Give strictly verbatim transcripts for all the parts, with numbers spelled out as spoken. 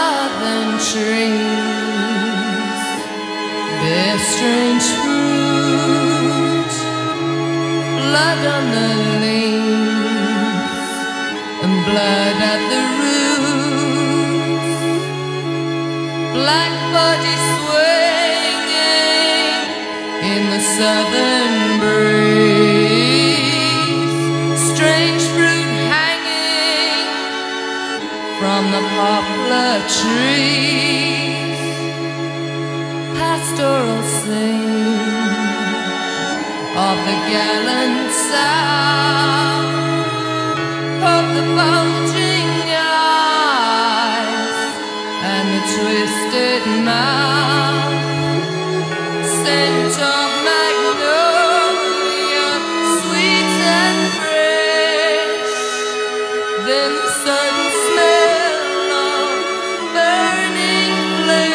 southern trees, bear strange fruit, blood on the leaves, and blood at the roots, black bodies swinging in the southern breeze, strange fruit hanging from the poplar trees, pastoral sing of the gallant South, of the bulging eyes and the twisted mouth, scent of magnolia, sweet and fresh, then the sudden smell of burning flesh.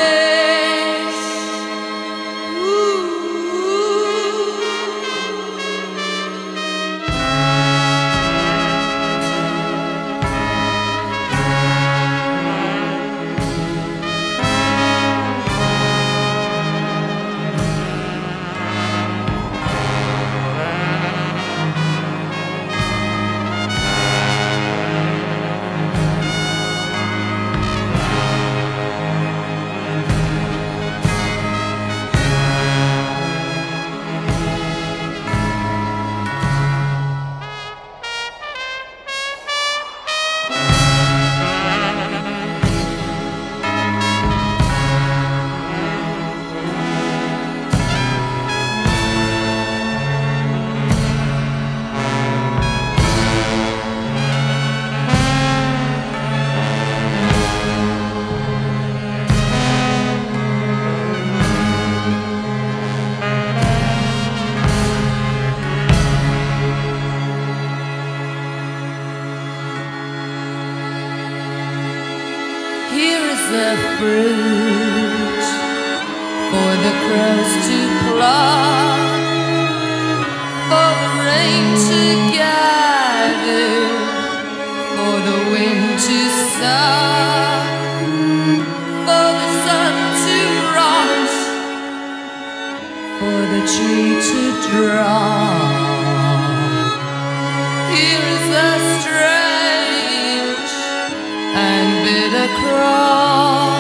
Here is the fruit for the crows to pluck, for the rain to gather, for the wind to suck, for the sun to rot, for the tree to drop. Here is the strange and bitter cross.